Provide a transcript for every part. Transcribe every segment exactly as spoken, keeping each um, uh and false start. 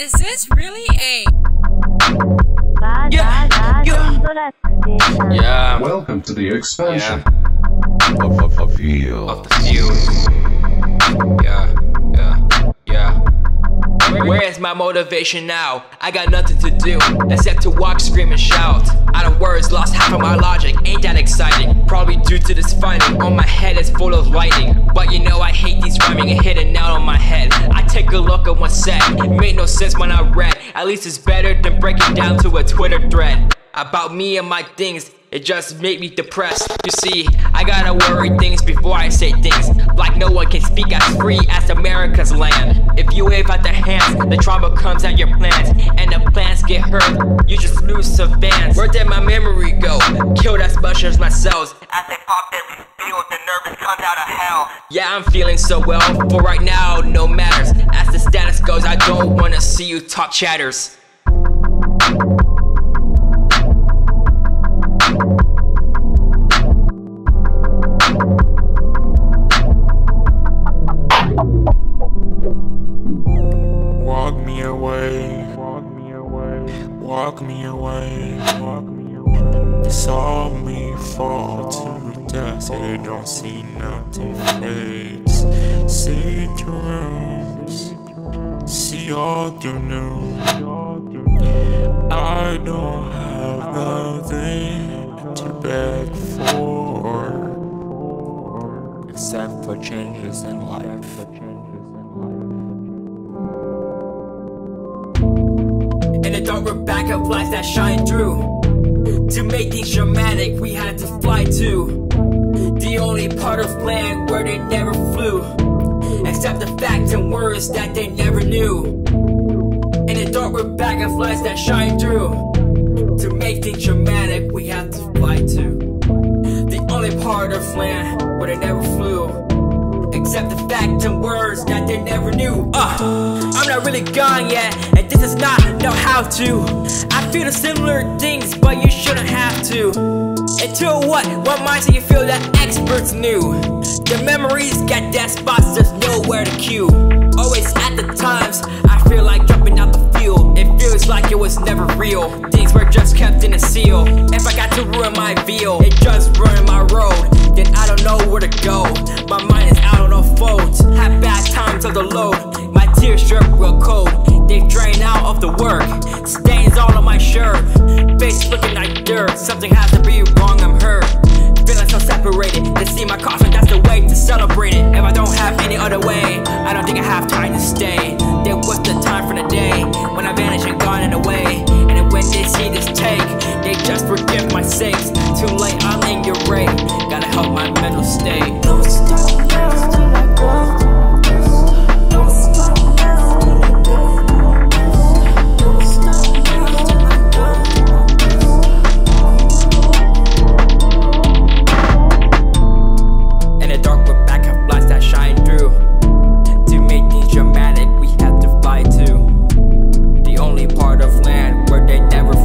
Is this really a... Yeah. Yeah. Yeah. Welcome to the expansion. Yeah. Of, of, of, field. Of the field. Yeah. Yeah. Yeah. Where is my motivation now? I got nothing to do except to walk, scream, and shout. Out of words, lost half of my logic. Ain't that exciting? Probably due to this finding. On my head is full of lightning. But you know I hate these rhyming and hitting out on my head. I take a look at one set. It made no sense when I read. At least it's better than breaking down to a Twitter thread about me and my things. It just made me depressed. You see, I gotta worry things before I say things. Like no one can speak as free as America's land. If you wave out the hands, the trauma comes at your plans, and the plans get hurt. You just lose some fans. Where did my memory go? Killed as much as myself. As they pop deadly field, the nervous comes out of hell. Yeah, I'm feeling so well. For right now, no matters. As the status goes, I don't wanna see you talk chatters. Walk me away, walk me away, walk me away, walk me away. They saw me fall to dust, they don't see nothing face. See through rooms, see all through new. I don't have nothing to beg for, except for changes in life. Darker backup lights that shine through. To make things dramatic, we had to fly to the only part of land where they never flew, except the facts and words that they never knew. In the darker backup lights that shine through. To make things dramatic, we had to fly to the only part of land where they never flew, except the fact and words that they never knew. uh, I'm not really gone yet, and this is not know how to. I feel the similar things, but you shouldn't have to. Until what? What mindset you feel that experts knew? The memories got dead spots, there's nowhere to cue. Always at the times, I feel like jumping out the field. It feels like it was never real. Things were just kept in a seal. If I got to ruin my veal, it just ruined my road. Then I don't know where to go. My mind is out on all folds. Have bad times of the load. My tears drip real cold. They drain out of the work. Stains all on my shirt. Face looking like dirt. Something has to be wrong, I'm hurt. Feeling so separated. They see my coffin, that's the way to celebrate it. If I don't have any other way, I don't think I have time to stay. Then what's the time for the day when I vanish and gone and away? And then when they see this take, they just forgive my sakes. Too late, I'll ingurate. Gotta help my mental state. Don't stop now till I go. Don't stop now till I go. Don't stop now till I go. In the dark with backup lights that shine through. To make things dramatic, we have to fly to the only part of land where they never flew.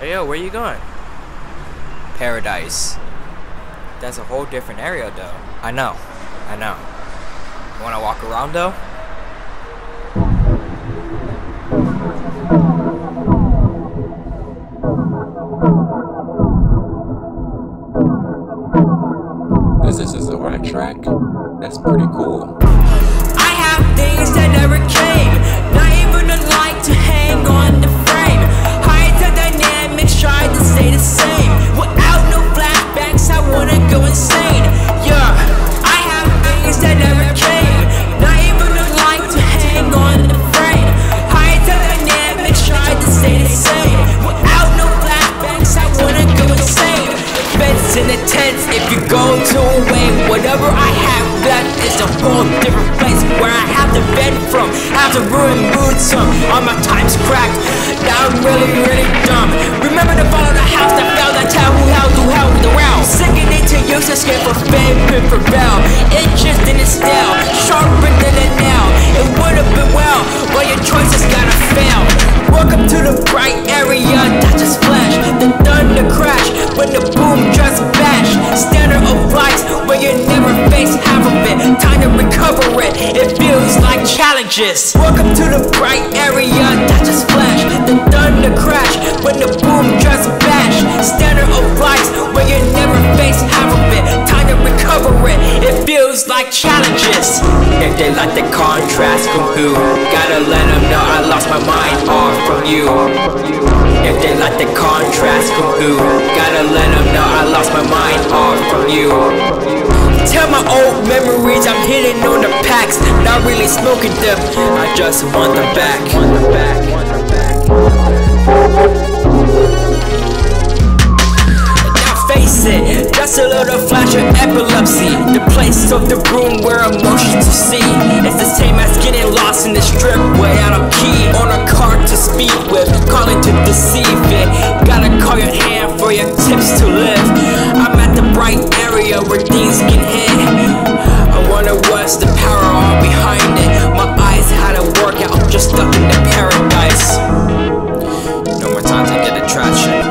Hey yo, where you going? Paradise. That's a whole different area though. I know, I know. You wanna walk around though? Because this is the right track. That's pretty cool. I have things that never came. Not even a light to hang on the frame. Heights and dynamics try to stay the same. Without no flashbacks, I wanna go insane. Yeah, I have things that never came. Not even a light to hang on the frame. Heights and dynamics try to stay the same. Without no flashbacks, I wanna go insane. Beds in the tents, if you go to a wave, whatever I have left is a whole different place where I have to vent from. I have to ruin mood some. All my time's cracked. Now I'm really, really dumb. Remember to follow the house that fell, that town who held who held the round. Second it to use escape for fame and for bell. It just didn't stale, sharper than it now. It would have been well, but your choices gotta fail. Welcome to the bright area, touches flesh. The thunder crash, when the boom just bash. Standard of lights where you never face half of it. Time to recover it, it feels like challenges. Welcome to the bright area, touches flesh. The thunder crash, when the boom just bash. Standard of lights where you never face half of it. Time to recover it, it feels like challenges. If they like the contrast, compute. Gotta let them know I lost my mind all from you. If they like the contrast, compute. Gotta let them know I lost my mind all from you. Tell my old memories I'm hitting on the packs. Not really smoking them, I just want them back. Want them back. Want them back. Now face it, just a little flash of epilepsy. The place of the room where emotions are seen. It's the same as getting lost in the strip way out of key. On a card to speak with, calling to deceive it. Gotta call your hand for your tips to live. I'm at the bright area where things can hit. I wonder what's the power all behind it. My eyes had a workout, I'm just stuck in the paradise. No more time to get attraction.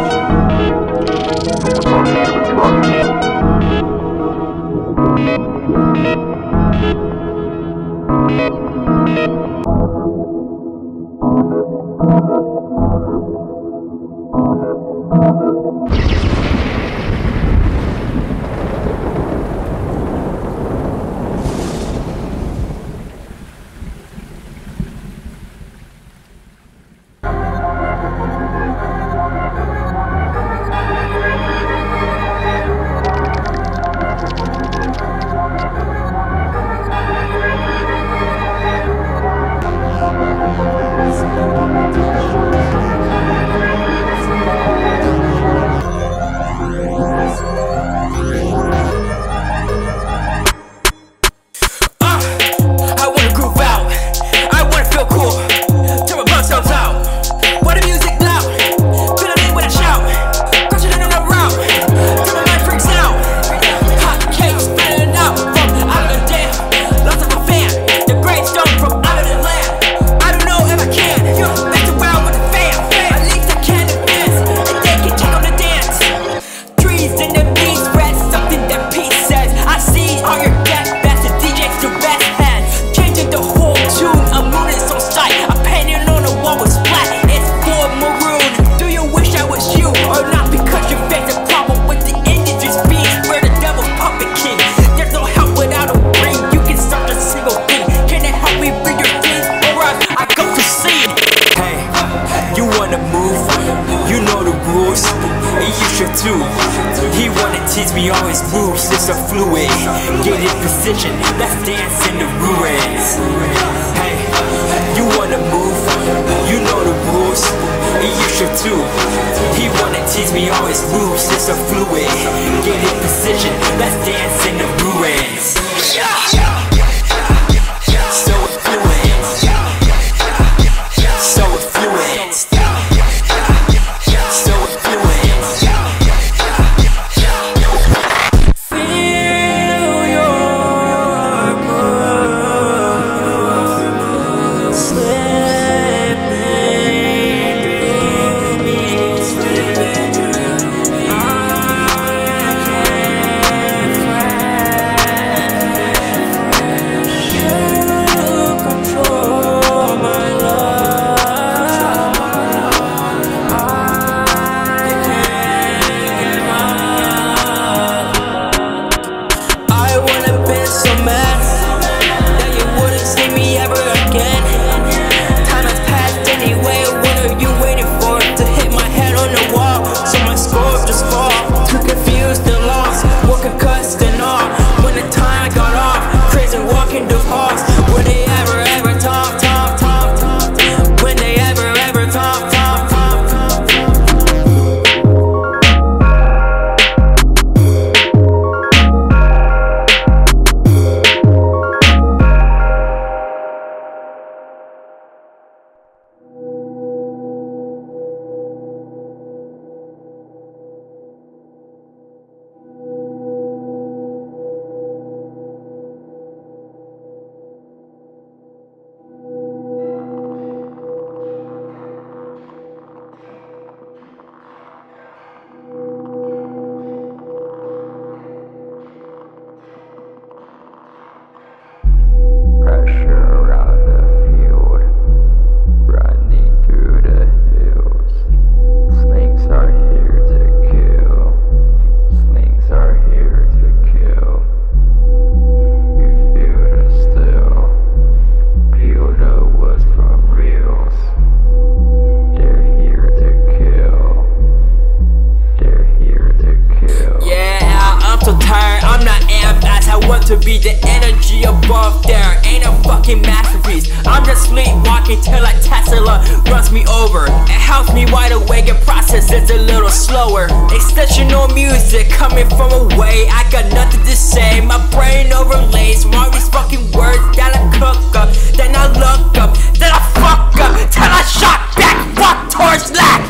to be the energy above there. Ain't a fucking masterpiece, I'm just sleepwalking till a Tesla runs me over. It helps me wide awake and process is a little slower. Exceptional music coming from away, I got nothing to say. My brain overlays from all these fucking words that I cook up, then I look up, then I fuck up, till I shot back, walk towards lack.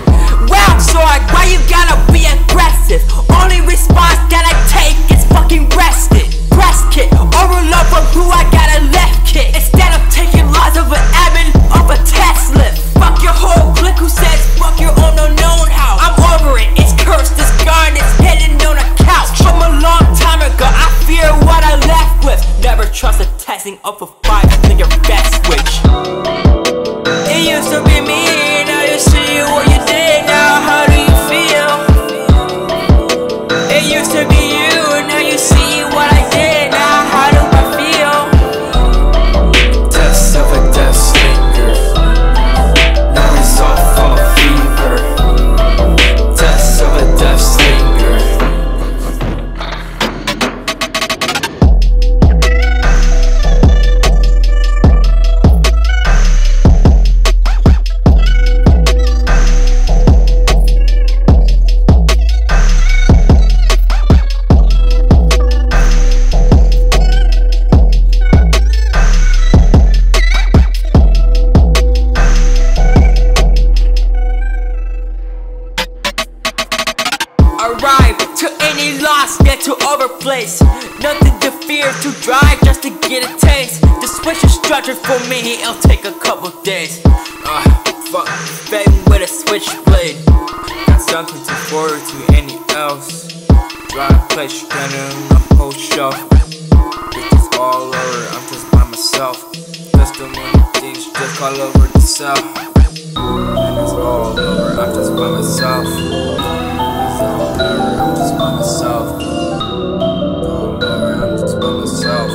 Well, Zorak, why you gotta be aggressive? Only response that I take is fucking rested. Press kit, overload from who I got a left kick. Instead of taking laws of an admin of a test lift. Fuck your whole clique who says fuck your own unknown house. I'm over it, it's cursed, it's gone, it's hidden on a couch. From a long time ago, I fear what I left with. Never trust the testing of a five nigga best switch. It used to be me, now you see what you did, now how do you feel? It used to be you, now you see what I did, now how do I feel? Test of a death slinger, now it's all for fever. Test of a death place. Nothing to fear, too dry just to get a taste. The switch is structured for me, it'll take a couple days. Ah, uh, fuck, baby with a switchblade. Got something to forward to any else. Dry place, you're gonna my whole shelf. It's all over, I'm just by myself. Just doing things, just all over the south. And it's all over, I'm just by myself. It's all over, I'm just by myself. I'm just by myself.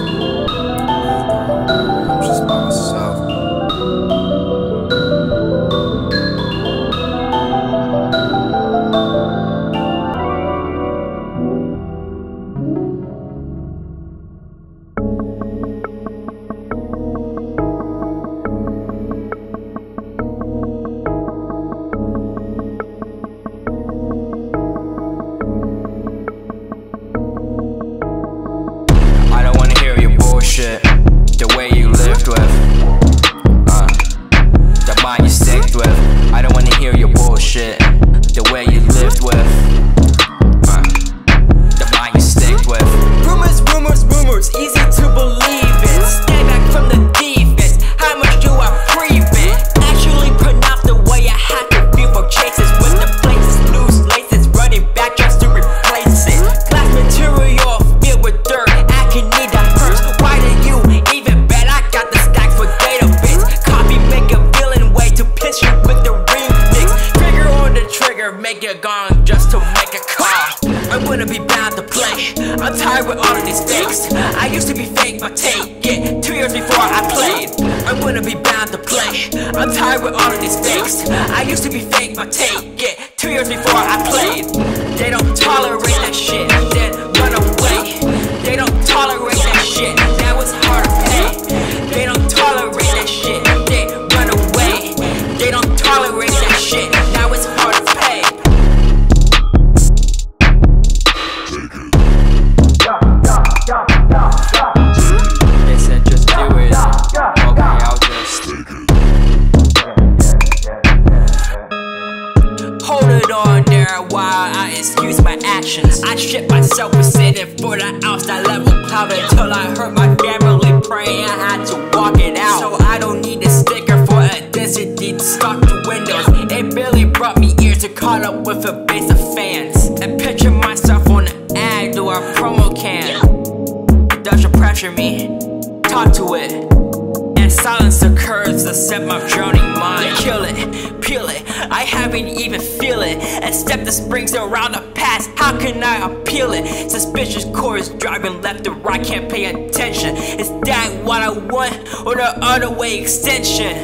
Other way extension.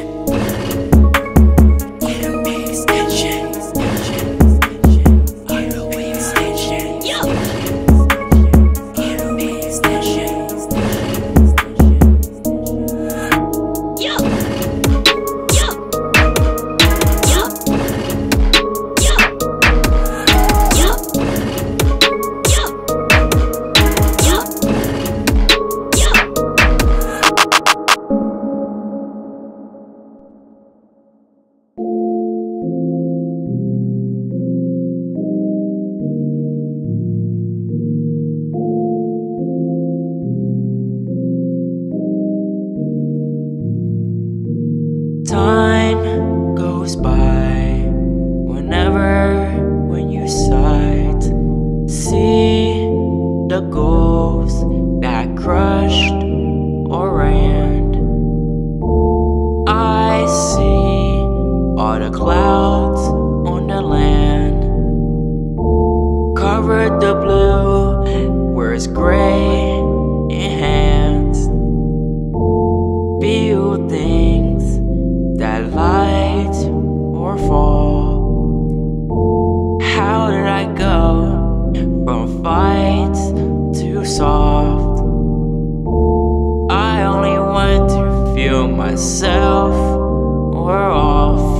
Other way extension. goes by. Whenever, when you sight, see the ghosts that crushed or ran. I see all the clouds on the land, covered the blue where it's gray enhanced. Feel things that light or fall. How did I go from fight to soft? I only want to feel myself or off.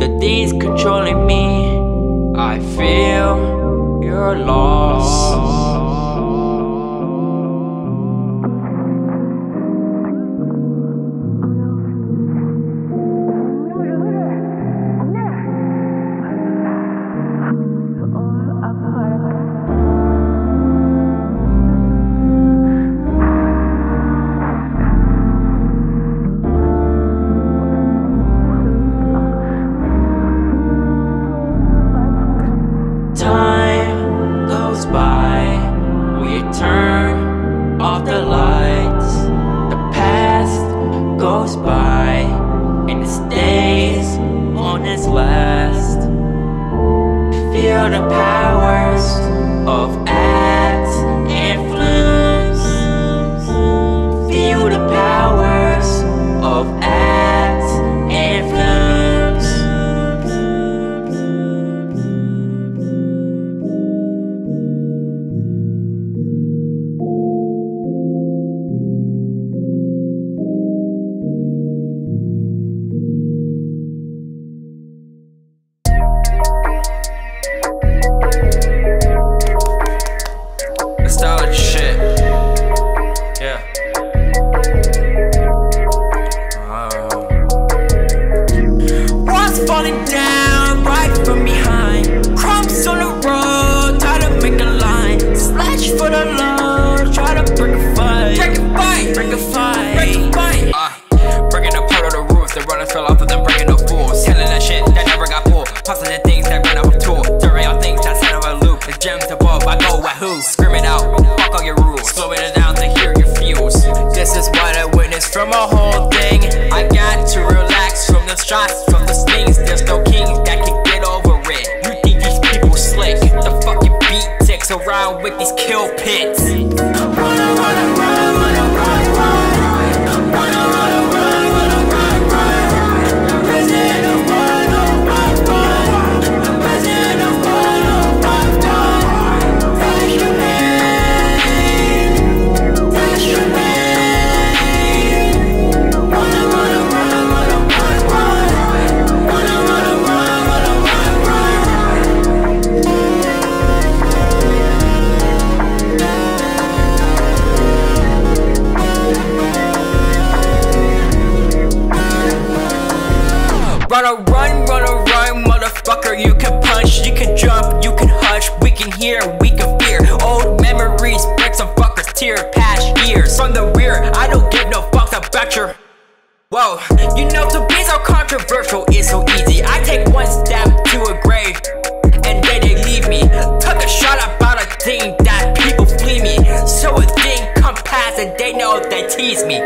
The things controlling me, I feel your loss. Turn off the lights. The past goes by and it stays on its last. Feel the powers of ads and flumes. Feel the powers of ads and from a whole thing. I got to relax from the shots, from the stings. There's no king that can get over it. You think these people slick? The fucking beat ticks around with these kill pits. Wanna, wanna run, wanna run, run. Wanna, wanna run, wanna run, run. The president of one, oh, run, run. The president of one, oh, run, run. Tell us your name, tell us your name. Wanna run, wanna run, motherfucker. You can punch, you can jump, you can hush. We can hear, we can fear. Old memories, break some fuckers' tear. Past years, from the rear, I don't give no fucks about your. Whoa, you know to be so controversial is so easy. I take one step to a grave, and then they leave me. Took a shot about a thing that people flee me. So a thing come past and they know they tease me.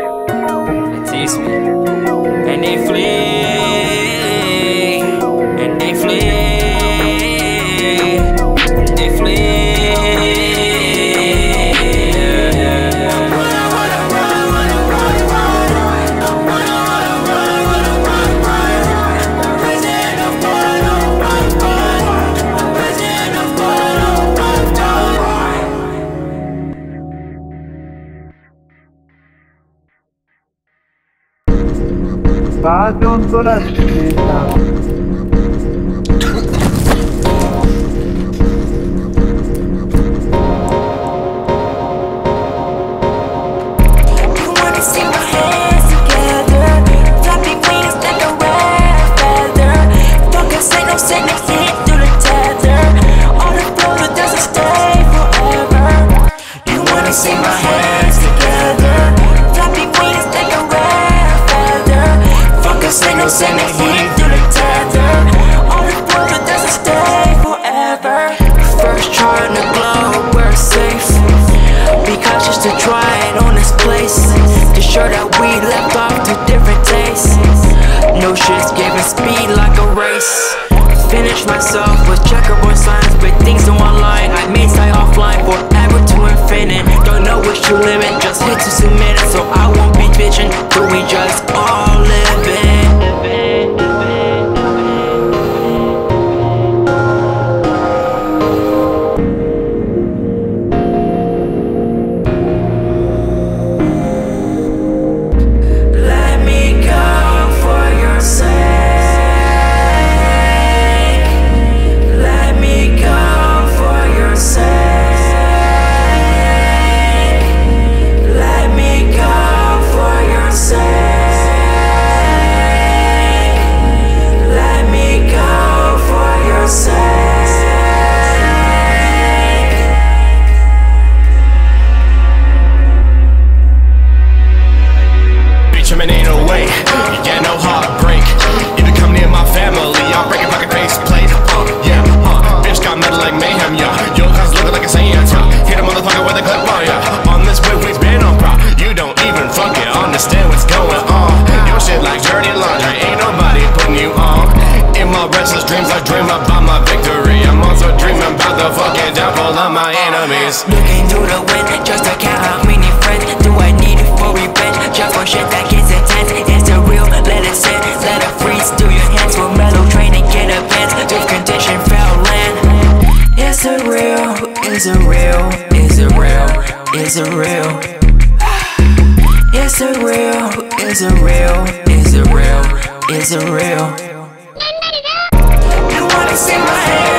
They tease me, and they flee. They flee, they flee. Wanna, wanna run, wanna run, run. Wanna, wanna run, wanna run, run. The president of one, oh, run, run. The president of one, oh, run, run. VersionZorak. Send it. talking to the wind, just a cat like mini friend. Do I need it for revenge? Just for shit that gets intense. It's the real, let it sit, let it freeze to your hands. With metal training, get a pants to condition fell land. It's the real, it's the real, it's the real, it's the real. It's the real, it's the real, it's the real, it's the real. I wanna see my head.